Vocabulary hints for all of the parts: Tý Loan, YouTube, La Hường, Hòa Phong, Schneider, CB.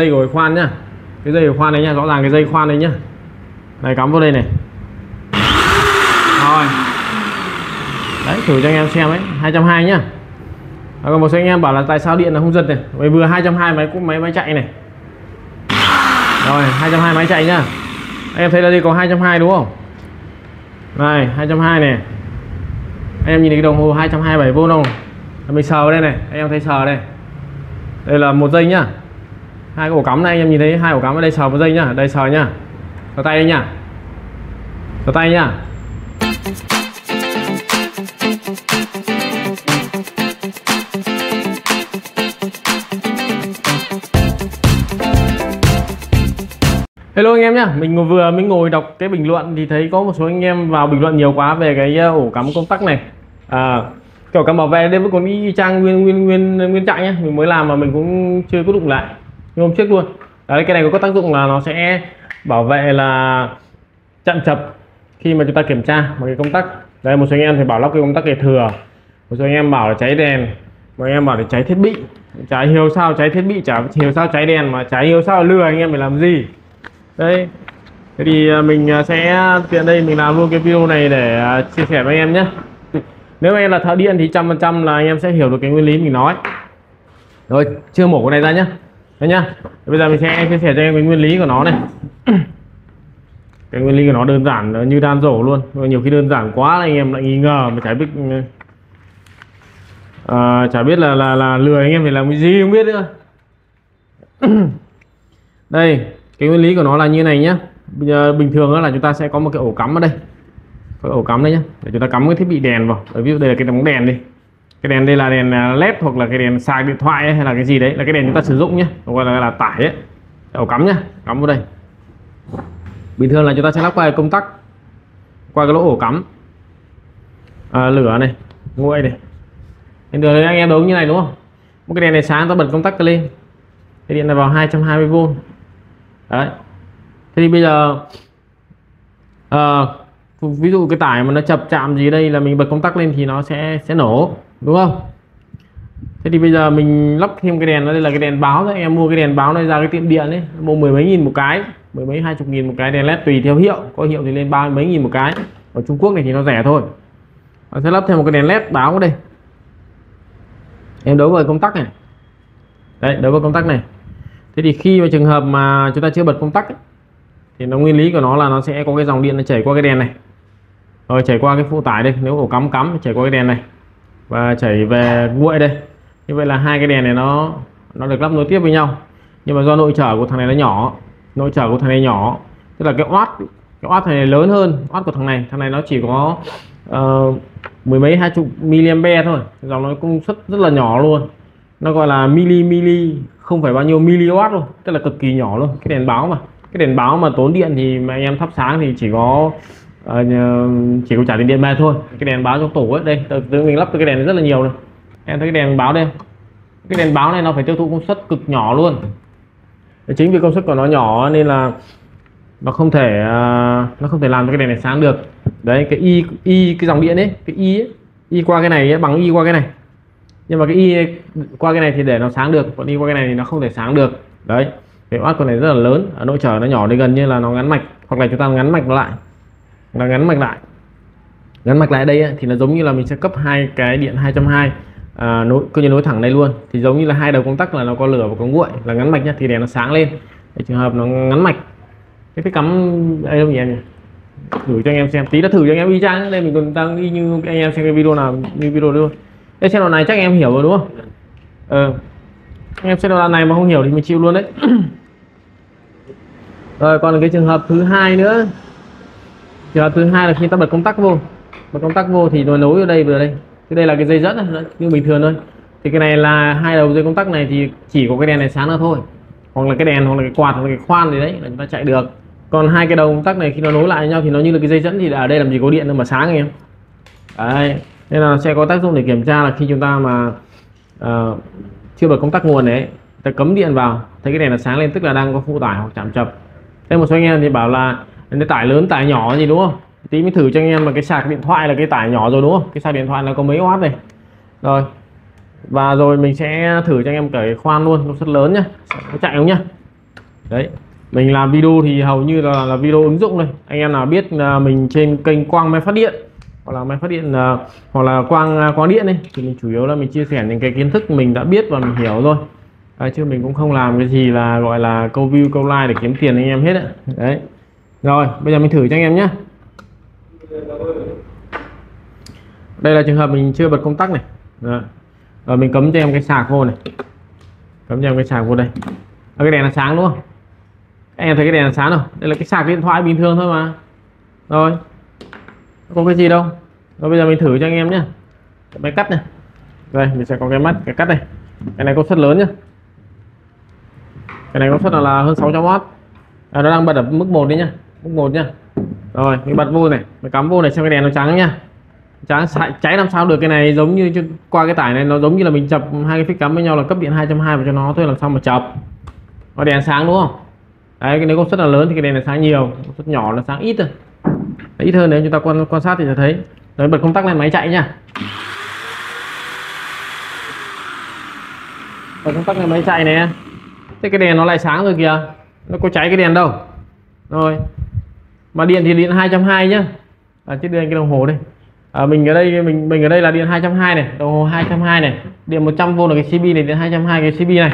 Dây của khoan nhá, cái dây của khoan đấy nhá, rõ ràng cái dây khoan đấy nhá, này cắm vào đây này, rồi đấy thử cho anh em xem đấy, 220 nhá. Đó, còn một số anh em bảo là tại sao điện nó không giật này, bởi vừa 220 máy chạy này, rồi 220 máy chạy nhá, anh em thấy là đây có 220 đúng không? Này 220 này, anh em nhìn thấy cái đồng hồ 227V không? Mình sờ vào đây này, anh em thấy sờ đây, đây là một dây nhá. Hai cái ổ cắm này anh em nhìn thấy hai ổ cắm ở đây sờ một dây nhá, đây sờ nhá. Sờ tay đây nhá. Sờ tay nhá. Hello anh em nhá, mình vừa mới ngồi đọc cái bình luận thì thấy có một số anh em vào bình luận nhiều quá về cái ổ cắm công tắc này. Cái ổ cắm bảo vệ đây vẫn còn y chang nguyên trạng nhá, mình mới làm mà mình cũng chưa có đụng lại. Hôm trước luôn. Đấy, cái này có tác dụng là nó sẽ bảo vệ là chặn chập khi mà chúng ta kiểm tra một cái công tắc. Đây một số anh em thì bảo lắp cái công tắc để thừa, một số anh em bảo là cháy đèn, một anh em bảo để cháy thiết bị. Chả hiểu sao cháy thiết bị, chả hiểu sao cháy đèn, mà chả hiểu sao lừa anh em phải làm gì. Đây, thế thì mình sẽ tiện đây mình làm luôn cái video này để chia sẻ với anh em nhé. Nếu mà em là thợ điện thì 100% là anh em sẽ hiểu được cái nguyên lý mình nói. Rồi chưa mổ cái này ra nhé. Đấy nhá. Bây giờ mình sẽ chia sẻ cho em cái nguyên lý của nó này. Cái nguyên lý của nó đơn giản như đan rổ luôn. Nhiều khi đơn giản quá là anh em lại nghi ngờ mà chả biết là lừa anh em phải làm cái gì không biết nữa. Đây, cái nguyên lý của nó là như này nhá. Bây giờ bình thường là chúng ta sẽ có một cái ổ cắm ở đây. Cái ổ cắm đây nhá, để chúng ta cắm cái thiết bị đèn vào. Ví dụ đây là cái bóng đèn đi. Cái đèn đây là đèn led hoặc là cái đèn sạc điện thoại ấy, hay là cái gì đấy, là cái đèn chúng ta sử dụng nhé, gọi là tải ấy, ổ cắm nhá, cắm vào đây. Bình thường là chúng ta sẽ lắp qua công tắc, qua cái lỗ ổ cắm, lửa này, nguội này. Bình thường anh em đúng như này đúng không? Một cái đèn này sáng ta bật công tắc lên, cái điện này vào 220V. Đấy. Thế thì bây giờ ví dụ cái tải mà nó chập chạm gì đây là mình bật công tắc lên thì nó sẽ nổ. Đúng không? Thế thì bây giờ mình lắp thêm cái đèn, đây là cái đèn báo đấy. Em mua cái đèn báo này ra cái tiệm điện ấy, mua 10 mấy nghìn một cái, 10 mấy 20 nghìn một cái đèn led tùy theo hiệu, có hiệu thì lên 30 mấy nghìn một cái. Ở Trung Quốc này thì nó rẻ thôi. Nó sẽ lắp thêm một cái đèn led báo ở đây. Em đấu vào công tắc này. Đấy, đấu vào công tắc này. Thế thì khi mà trường hợp mà chúng ta chưa bật công tắc ấy, thì nó nguyên lý của nó là nó sẽ có cái dòng điện nó chảy qua cái đèn này. Rồi chảy qua cái phụ tải đây, nếu ổ cắm chảy qua cái đèn này và chảy về nguội đây. Như vậy là hai cái đèn này nó được lắp nối tiếp với nhau, nhưng mà do nội trở của thằng này nó nhỏ, nội trở của thằng này nhỏ, tức là cái oát này lớn hơn oát của thằng này nó chỉ có 10 mấy 20 mA thôi, dòng nó công suất rất là nhỏ luôn, nó gọi là mili không phải bao nhiêu mW luôn, tức là cực kỳ nhỏ luôn. Cái đèn báo mà tốn điện thì mà anh em thắp sáng thì chỉ có trả tiền điện mà thôi. Cái đèn báo trong tủ ấy, đây tự mình lắp cái đèn này rất là nhiều này. Em thấy cái đèn báo đây, cái đèn báo này nó phải tiêu thụ công suất cực nhỏ luôn. Chính vì công suất của nó nhỏ nên là nó không thể làm cho cái đèn này sáng được. Đấy, cái cái dòng điện ấy, cái y qua cái này ấy, bằng y qua cái này, nhưng mà cái y qua cái này thì để nó sáng được, còn y qua cái này thì nó không thể sáng được. Đấy, cái oát của này rất là lớn, ở nội trở nó nhỏ đến gần như là nó ngắn mạch, hoặc là chúng ta ngắn mạch nó lại, là gắn mạch lại đây ấy, thì nó giống như là mình sẽ cấp hai cái điện 220 nối thẳng đây luôn, thì giống như là hai đầu công tắc là nó có lửa và có nguội, là gắn mạch nhá, thì đèn nó sáng lên. Để trường hợp nó ngắn mạch cái cắm đây đâu nhỉ em nhỉ, thử cho anh em xem tí, đã thử cho anh em y chang đây, mình còn đang y như anh em xem cái video nào như video luôn. Đây xem đoạn này chắc em hiểu rồi đúng không? Anh em xem đoạn này mà không hiểu thì mình chịu luôn đấy. Rồi còn cái trường hợp thứ hai nữa, là khi ta bật công tắc vô thì nó nối ở đây vừa đây, thì đây là cái dây dẫn này, như bình thường thôi. Thì cái này là hai đầu dây công tắc này thì chỉ có cái đèn này sáng nữa thôi, hoặc là cái đèn, hoặc là cái quạt, hoặc là cái khoan gì đấy là chúng ta chạy được. Còn hai cái đầu công tắc này khi nó nối lại với nhau thì nó như là cái dây dẫn, thì ở đây làm gì có điện đâu mà sáng anh em. Đấy, nên là sẽ có tác dụng để kiểm tra là khi chúng ta mà chưa bật công tắc nguồn đấy, ta cấm điện vào thấy cái đèn là sáng lên, tức là đang có phụ tải hoặc chạm chập. Thế một số anh em thì bảo là cái tải lớn tải nhỏ gì đúng không? Tí mới thử cho anh em là cái sạc điện thoại là cái tải nhỏ rồi đúng không? Cái sạc điện thoại nó có mấy oát này. Rồi. Và rồi mình sẽ thử cho anh em cái khoan luôn, công suất lớn nhá. Có chạy không nhá? Đấy, mình làm video thì hầu như là video ứng dụng này. Anh em nào biết là mình trên kênh quang máy phát điện hoặc là máy phát điện hoặc là quang điện này, thì mình chủ yếu là mình chia sẻ những cái kiến thức mình đã biết và mình hiểu rồi. Đấy, chứ mình cũng không làm cái gì là gọi là câu view câu like để kiếm tiền anh em hết ạ. Đấy. Rồi, bây giờ mình thử cho anh em nhé. Đây là trường hợp mình chưa bật công tắc này. Rồi. Rồi mình cấm cho em cái sạc vô này. Cấm cho em cái sạc vô đây. Ở cái đèn là sáng đúng không? Anh em thấy cái đèn là sáng rồi. Đây là cái sạc điện thoại bình thường thôi mà. Rồi. Không có cái gì đâu. Rồi bây giờ mình thử cho anh em nhé. Cái máy cắt này. Đây, mình sẽ có cái mắt, cái cắt này. Cái này công suất lớn nhá. Cái này công suất là hơn 600W. À, nó đang bật ở mức 1 đấy nhá. Mức 1 nhá. Rồi, mình bật vô này, mình cắm vô này xem cái đèn nó trắng nhá. Trắng cháy làm sao được, cái này giống như qua cái tải này nó giống như là mình chập hai cái phích cắm với nhau là cấp điện 220 cho nó thôi, làm sao mà chập. Nó đèn sáng đúng không? Đấy, cái nếu công suất là lớn thì cái đèn này sáng nhiều, công suất nhỏ là sáng ít thôi. Ít hơn nếu chúng ta quan sát thì sẽ thấy. Đấy, bật công tắc lên máy chạy nhá. Bật công tắc lên máy chạy này. Thế cái đèn nó lại sáng rồi kìa. Nó có cháy cái đèn đâu. Rồi. Mà điện thì điện 220 nhá. À, chứ điện cái đồng hồ đây. À, mình ở đây mình ở đây là điện 220 này, đồng hồ 220 này, điện 100V là cái CB này, điện 220 cái CB này.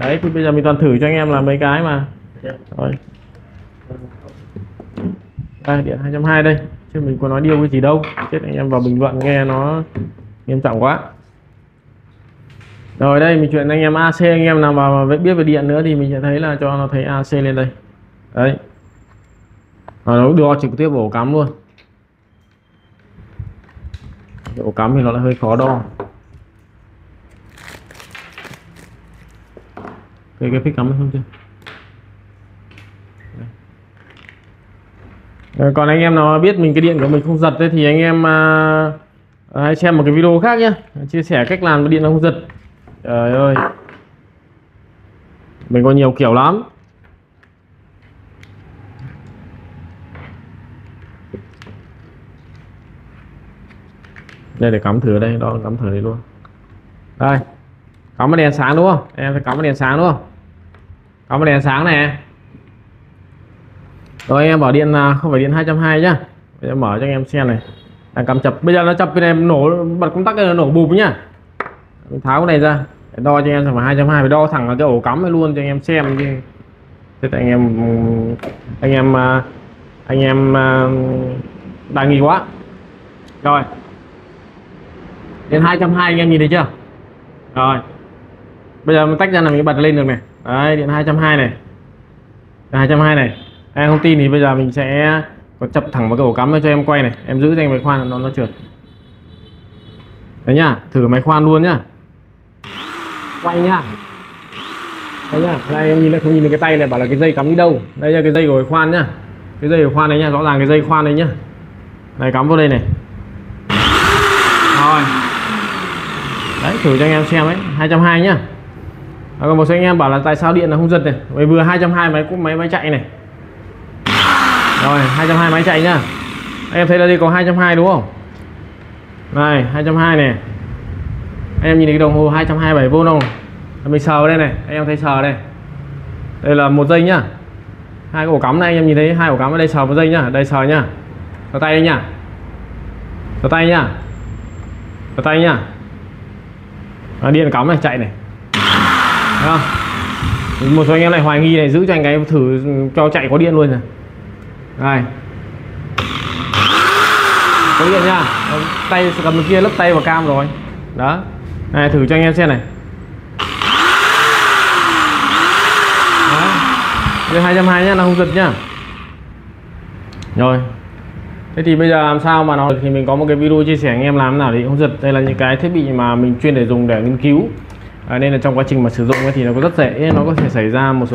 Đấy, thì bây giờ mình toàn thử cho anh em là mấy cái mà. Rồi. Đây, điện 220 đây, chứ mình có nói điêu cái gì đâu. Chết anh em vào bình luận nghe nó nghiêm trọng quá. Rồi đây mình chuyển anh em AC, anh em nào mà biết về điện nữa thì mình sẽ thấy là cho nó thấy AC lên đây. Đấy. Rồi nó đo trực tiếp ổ cắm luôn. Ổ cắm thì nó lại hơi khó đo. Cái phích cắm không chưa? Đấy. Còn anh em nào biết mình cái điện của mình không giật đấy thì anh em hãy xem một cái video khác nhé, chia sẻ cách làm cái điện nó không giật. Trời ơi, mình có nhiều kiểu lắm. Đây để cắm thử đây, đó cắm thử đây luôn. Đây, cắm cái đèn sáng đúng không? Em phải cắm cái đèn sáng đúng không? Cắm cái đèn sáng này. Rồi em bỏ điện không phải điện 220 nhá. Bây giờ mở cho anh em xem này. Đang cắm chập. Bây giờ nó chập cái này nổ, bật công tắc này nó nổ bụp nhá. Mình tháo cái này ra. Để đo cho anh em xem phải 220, phải đo thẳng vào cái ổ cắm này luôn cho anh em xem đi. Thế anh em đang nghi quá. Rồi. Đến 220 anh em nhìn thấy chưa? Rồi. Bây giờ mình tách ra là mình bật lên được này. Đấy, điện 220 này. Điện 220 này. Em không tin thì bây giờ mình sẽ có chập thẳng vào cái ổ cắm cho em quay này. Em giữ dành máy khoan nó trượt. Đấy nhá, thử máy khoan luôn nhá. Quay nhá. Đấy nhá, đây em nhìn lại không nhìn được cái tay này, bảo là cái dây cắm đi đâu. Đây là cái dây của khoan nhá. Cái dây của khoan này nhá, rõ ràng cái dây khoan đấy nhá. Này cắm vào đây này. Rồi. Đấy, thử cho anh em xem đấy, 220 nhá. À, còn một số anh em bảo là tại sao điện nó không giật này. Vậy vừa 220 máy chạy này. Rồi, 220 máy chạy nhá. Em thấy là đây có 220 đúng không? Này, 220 này. Em nhìn thấy cái đồng hồ 227V không? Mình sờ vào đây này, anh em thấy sờ đây. Đây là một dây nhá. Hai cái ổ cắm này anh em nhìn thấy hai ổ cắm ở đây sờ một dây nhá, đây sờ nhá. Vào tay đây nhá. Vào tay nhá. Vào tay nhá. À, điện cắm này chạy này. Đấy không? Một số anh em này hoài nghi này, giữ cho anh cái thử cho chạy có điện luôn này. Này. Có điện nha. Tay cầm bên kia lấp tay vào cam rồi. Đó. Này thử cho anh em xem này. Đấy. Điện 220 nhá, nó không giật nhá. Rồi. Thế thì bây giờ làm sao mà nó thì mình có một cái video chia sẻ anh em làm thế nào thì không giật. Đây là những cái thiết bị mà mình chuyên để dùng để nghiên cứu. À, nên là trong quá trình mà sử dụng thì nó có rất dễ, nó có thể xảy ra một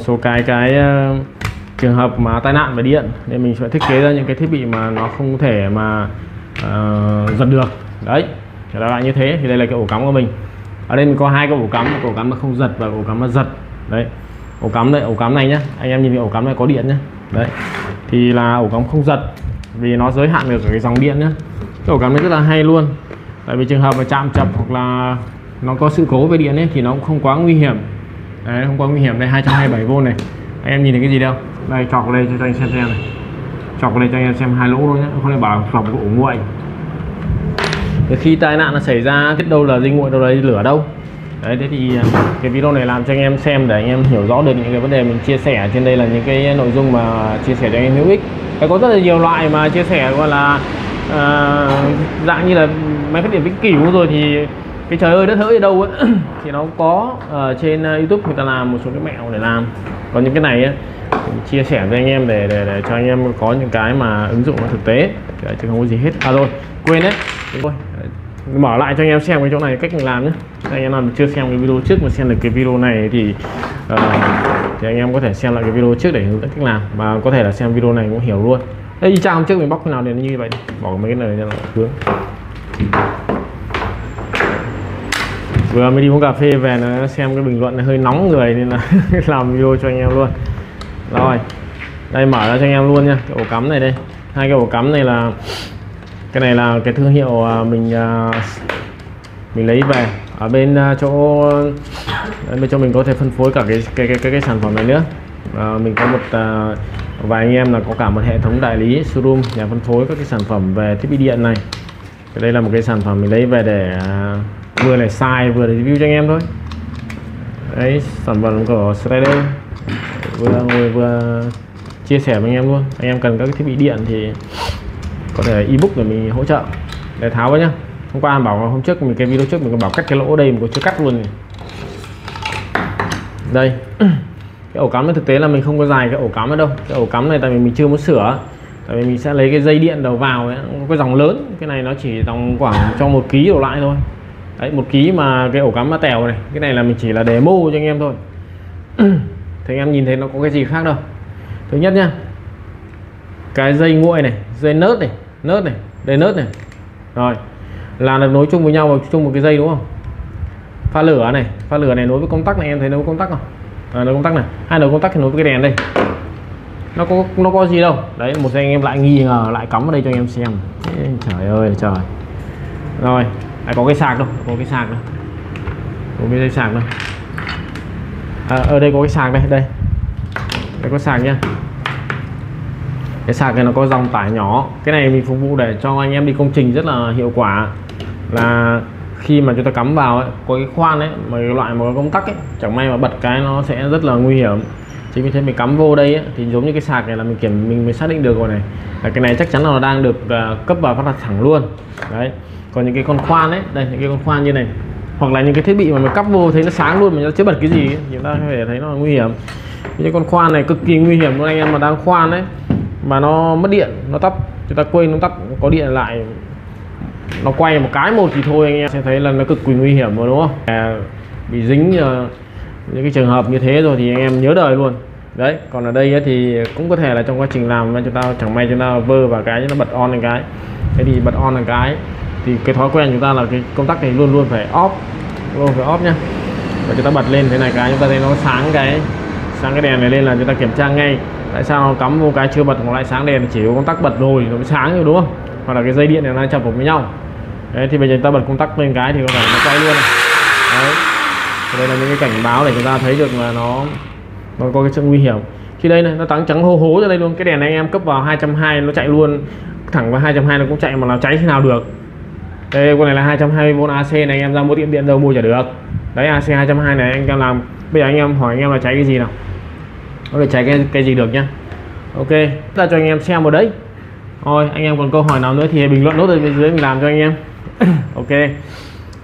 số cái trường hợp mà tai nạn về điện, nên mình sẽ thiết kế ra những cái thiết bị mà nó không thể mà giật được. Đấy, trở lại như thế thì đây là cái ổ cắm của mình. Ở đây mình có hai cái ổ cắm, ổ cắm mà không giật và ổ cắm mà giật. Đấy, ổ cắm đây, ổ cắm này nhá, anh em nhìn cái ổ cắm này có điện nhá. Đấy, thì là ổ cắm không giật vì nó giới hạn được cái dòng điện nhá. Cái ổ cắm này rất là hay luôn, tại vì trường hợp mà chạm chập hoặc là nó có sự cố về điện ấy thì nó cũng không quá nguy hiểm. đấy, không quá nguy hiểm. Đây 227V này, anh em nhìn thấy cái gì đâu, đây chọc lên cho anh xem này, chọc lên cho anh em xem hai lỗ thôi nhé, không nên bảo chọc của nguội. Từ khi tai nạn nó xảy ra biết đâu là dây nguội, đâu là dây lửa đâu. Đấy, thế thì cái video này làm cho anh em xem để anh em hiểu rõ được những cái vấn đề mình chia sẻ trên đây, là những cái nội dung mà chia sẻ cho anh em hữu ích. Đấy, có rất là nhiều loại mà chia sẻ gọi là dạng như là máy phát điện vĩnh cửu rồi thì cái trời ơi đất hỡi ở đâu ấy, thì nó có trên YouTube người ta làm một số cái mẹo để làm. Còn những cái này ấy, chia sẻ với anh em để cho anh em có những cái mà ứng dụng nó thực tế. Đấy, chứ không có gì hết. À rồi, quên đấy, thôi mở lại cho anh em xem cái chỗ này cách mình làm nhé. Anh em nào chưa xem cái video trước mà xem được cái video này thì anh em có thể xem lại cái video trước để hướng dẫn cách làm, và có thể là xem video này cũng hiểu luôn. Đây trang trước mình bóc cái nào để nó như vậy đi. Bỏ mấy cái này cho nó hướng. Vừa mới đi uống cà phê về nó xem cái bình luận này hơi nóng người nên là làm video cho anh em luôn. Rồi đây mở ra cho anh em luôn nha. Cái ổ cắm này đây, hai cái ổ cắm này là cái này là cái thương hiệu mình lấy về ở bên chỗ mình có thể phân phối cả cái sản phẩm này nữa. Mình có một vài anh em là có cả một hệ thống đại lý showroom, nhà phân phối các cái sản phẩm về thiết bị điện này. Đây là một cái sản phẩm mình lấy về để vừa để xài vừa để review cho anh em thôi. Đấy, sản phẩm của Schneider vừa chia sẻ với anh em luôn. Anh em cần các cái thiết bị điện thì có thể ebook để mình hỗ trợ. Để tháo vào nhá. Hôm qua bảo hôm trước mình cái video trước mình còn bảo cắt cái lỗ đây mình có chưa cắt luôn này. Đây. Cái ổ cắm thực tế là mình không có dài cái ổ cắm ở đâu. Cái ổ cắm này tại vì mình chưa muốn sửa. Tại vì mình sẽ lấy cái dây điện đầu vào ấy, nó có dòng lớn, cái này nó chỉ dòng khoảng trong 1kg đổ lại thôi. Đấy, 1kg mà cái ổ cắm nó tèo này, cái này là mình chỉ là demo cho anh em thôi. Thì anh em nhìn thấy nó có cái gì khác đâu. Thứ nhất nhá. Cái dây nguội này, dây nớt này, dây nớt này. Rồi. Là nó nối chung với nhau vào chung một cái dây đúng không? Pha lửa này nối với công tắc này, em thấy nối với công tắc không? À, nối công tắc này, hai đầu công tắc thì nối với cái đèn đây. Nó có gì đâu. Đấy, một giây anh em lại nghi ngờ lại cắm vào đây cho anh em xem. Trời ơi trời. Rồi, lại có cái sạc đâu, có cái dây sạc đâu. À, ở đây có cái sạc đây, đây có sạc nha. Cái sạc này nó có dòng tải nhỏ, cái này mình phục vụ để cho anh em đi công trình rất là hiệu quả, là khi mà chúng ta cắm vào ấy, có cái khoan ấy mà cái loại mà có công tắc ấy, chẳng may mà bật cái nó sẽ rất là nguy hiểm. Chính vì thế mình cắm vô đây ấy, thì giống như cái sạc này là mình mới xác định được rồi này, là cái này chắc chắn là nó đang được cấp vào phát thẳng luôn. Đấy, còn những cái con khoan ấy, đây những cái con khoan như này, hoặc là những cái thiết bị mà mình cắp vô thấy nó sáng luôn mà nó chưa bật cái gì ấy, chúng ta phải thấy nó là nguy hiểm. Những con khoan này cực kỳ nguy hiểm luôn, anh em mà đang khoan ấy mà nó mất điện, nó tắt, chúng ta quên nó tắt, có điện lại nó quay một thì thôi anh em sẽ thấy là nó cực kỳ nguy hiểm rồi đúng không? Bị dính những cái trường hợp như thế rồi thì anh em nhớ đời luôn. Đấy, còn ở đây thì cũng có thể là trong quá trình làm chúng ta chẳng may chúng ta vơ vào cái nó bật on lên cái. Thế thì bật on lên cái thì cái thói quen chúng ta là cái công tắc này luôn luôn phải off, nhá. Và chúng ta bật lên thế này cái chúng ta thấy nó sáng cái đèn này lên là chúng ta kiểm tra ngay. Tại sao cắm vô cái chưa bật còn lại sáng đèn, chỉ có công tắc bật rồi nó mới sáng rồi đúng không? Hoặc là cái dây điện này nó chập với nhau. Đấy, thì bây giờ chúng ta bật công tắc lên cái thì có thể nó quay luôn này. Đấy. Đây là những cái cảnh báo để chúng ta thấy được là nó có cái sự nguy hiểm. Khi đây này nó trắng hô hố ra đây luôn, cái đèn này anh em cấp vào 220 nó chạy luôn, thẳng vào 220 nó cũng chạy mà nó cháy thế nào được. Đây con này là 220V AC này, anh em ra mua tiệm điện đâu mua chả được. Đấy AC 220 này anh em làm, bây giờ anh em hỏi anh em là cháy cái gì nào? Có thể cháy cái gì được nhá. Ok, ta cho anh em xem vào đấy. Thôi anh em còn câu hỏi nào nữa thì bình luận nốt ở bên dưới mình làm cho anh em. Ok.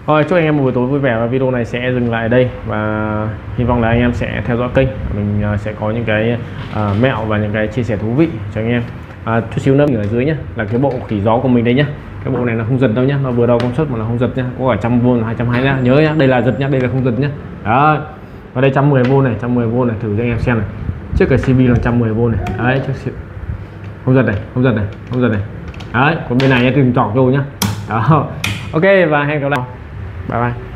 Rồi chúc anh em một buổi tối vui vẻ, và video này sẽ dừng lại ở đây, và hy vọng là anh em sẽ theo dõi kênh. Mình sẽ có những cái mẹo và những cái chia sẻ thú vị cho anh em. Chút xíu nữa ở dưới nhá, là cái bộ khỉ gió của mình đây nhá. Cái bộ này là không giật đâu nhá, nó vừa đầu công suất mà là không giật nhá. Có cả 100V 220 nhá. Nhớ nhá, đây là giật nhá, đây là không giật nhá. Đó. Và đây 110V này, 110V này thử cho anh em xem này. Trước cái CB là 110V này. Đấy, trước không giật này, không giật này. Đấy, còn bên này nhá, đừng chọc vô nhá. Đó. Ok, và hẹn gặp lại. Bye bye.